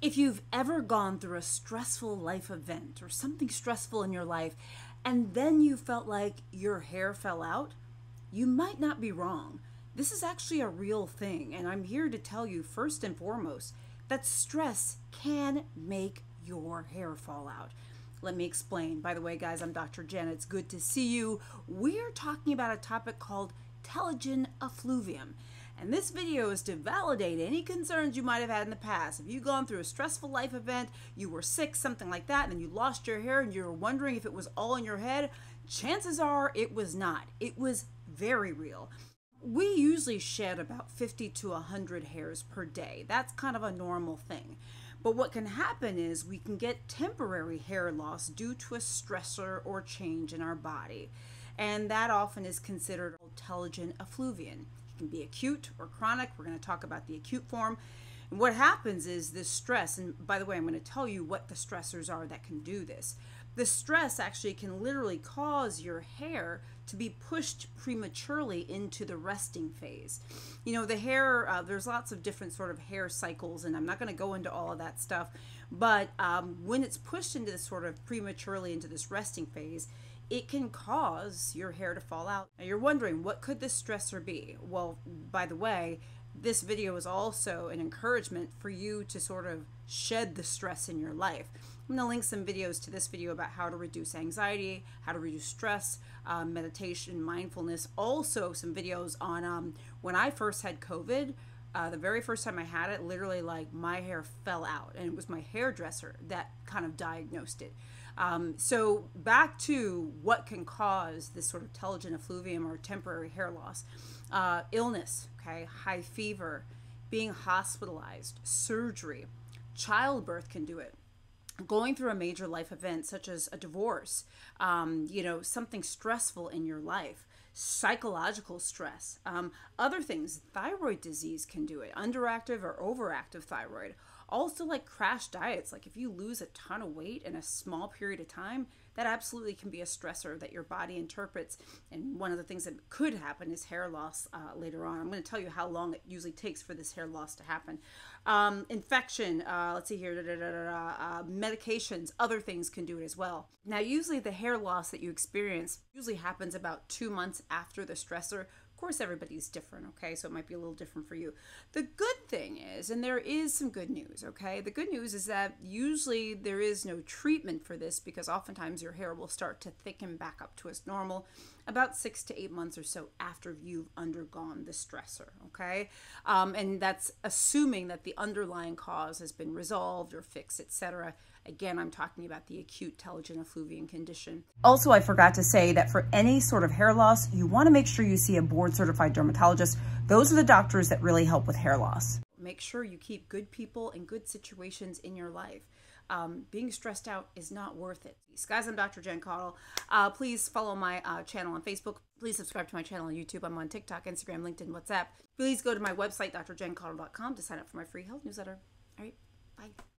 If you've ever gone through a stressful life event or something stressful in your life, and then you felt like your hair fell out, you might not be wrong. This is actually a real thing, and I'm here to tell you first and foremost that stress can make your hair fall out. Let me explain. By the way, guys, I'm Dr. Jen. It's good to see you. We're talking about a topic called telogen effluvium. And this video is to validate any concerns you might have had in the past. If you've gone through a stressful life event, you were sick, something like that, and then you lost your hair and you were wondering if it was all in your head, chances are it was not. It was very real. We usually shed about 50 to 100 hairs per day. That's kind of a normal thing. But what can happen is we can get temporary hair loss due to a stressor or change in our body. And that often is considered telogen effluvium. Can be acute or chronic. We're going to talk about the acute form. And what happens is this stress, and by the way, I'm going to tell you what the stressors are that can do this. The stress actually can literally cause your hair to be pushed prematurely into the resting phase. You know, the hair, there's lots of different sort of hair cycles, and I'm not going to go into all of that stuff, but when it's pushed into this sort of prematurely into this resting phase, it can cause your hair to fall out. Now you're wondering, what could this stressor be? Well, by the way, this video is also an encouragement for you to sort of shed the stress in your life. I'm gonna link some videos to this video about how to reduce anxiety, how to reduce stress, meditation, mindfulness. Also some videos on when I first had COVID, the very first time I had it, literally like my hair fell out, and it was my hairdresser that kind of diagnosed it. So back to what can cause this sort of telogen effluvium or temporary hair loss, illness, okay, high fever, being hospitalized, surgery, childbirth can do it, going through a major life event such as a divorce, you know, something stressful in your life, psychological stress, other things, thyroid disease can do it, underactive or overactive thyroid. Also like crash diets, like if you lose a ton of weight in a small period of time, that absolutely can be a stressor that your body interprets. And one of the things that could happen is hair loss later on. I'm going to tell you how long it usually takes for this hair loss to happen. Infection, let's see here, medications, other things can do it as well. Now, usually the hair loss that you experience usually happens about 2 months after the stressor. Of course, everybody's different, okay? So it might be a little different for you. The good thing is, and there is some good news, okay? The good news is that usually there is no treatment for this because oftentimes your hair will start to thicken back up to its normal about 6 to 8 months or so after you've undergone the stressor, okay? And that's assuming that the underlying cause has been resolved or fixed, etc. Again, I'm talking about the acute telogen effluvium condition. Also, I forgot to say that for any sort of hair loss, you want to make sure you see a board-certified dermatologist. Those are the doctors that really help with hair loss. Make sure you keep good people and good situations in your life. Being stressed out is not worth it. Guys, I'm Dr. Jen Caudle. Please follow my channel on Facebook. Please subscribe to my channel on YouTube. I'm on TikTok, Instagram, LinkedIn, WhatsApp. Please go to my website, drjencaudle.com, to sign up for my free health newsletter. All right, bye.